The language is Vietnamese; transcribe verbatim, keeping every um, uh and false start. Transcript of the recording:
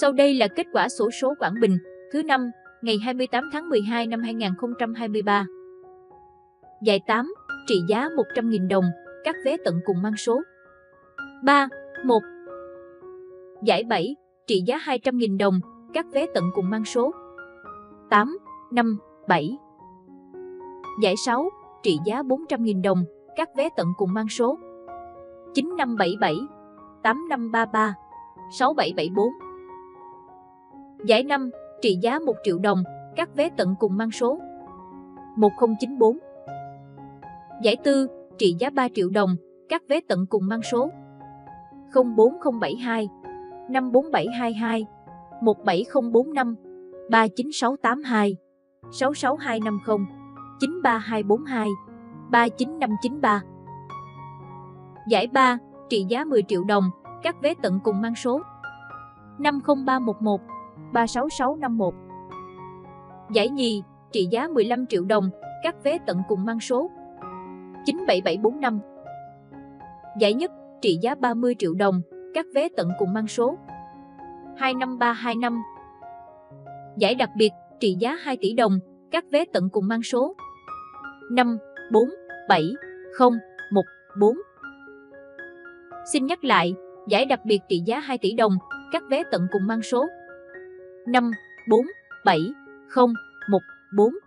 Sau đây là kết quả xổ số Quảng Bình thứ năm ngày hai mươi tám tháng mười hai năm hai nghìn không trăm hai mươi ba. Giải tám, trị giá một trăm nghìn đồng, các vé tận cùng mang số ba một. Giải bảy, trị giá hai trăm nghìn đồng, các vé tận cùng mang số tám năm bảy. Giải sáu, trị giá bốn trăm nghìn đồng, các vé tận cùng mang số chín năm bảy bảy, tám năm ba ba, sáu bảy bảy bốn. Giải năm, trị giá một triệu đồng, các vé tận cùng mang số một không chín bốn. Giải bốn, trị giá ba triệu đồng, các vé tận cùng mang số không bốn không bảy hai, năm bốn bảy hai hai, một bảy không bốn năm, ba chín sáu tám hai, sáu sáu hai năm không, chín ba hai bốn hai, ba chín năm chín ba. Giải ba, trị giá mười triệu đồng, các vé tận cùng mang số năm không ba một một, ba sáu sáu năm một. Giải nhì, trị giá mười lăm triệu đồng, các vé tận cùng mang số chín bảy bảy bốn năm. Giải nhất, trị giá ba mươi triệu đồng, các vé tận cùng mang số hai năm ba hai năm. Giải đặc biệt, trị giá hai tỷ đồng, các vé tận cùng mang số năm bốn bảy không một bốn. Xin nhắc lại, giải đặc biệt trị giá hai tỷ đồng, các vé tận cùng mang số năm bốn bảy không một bốn.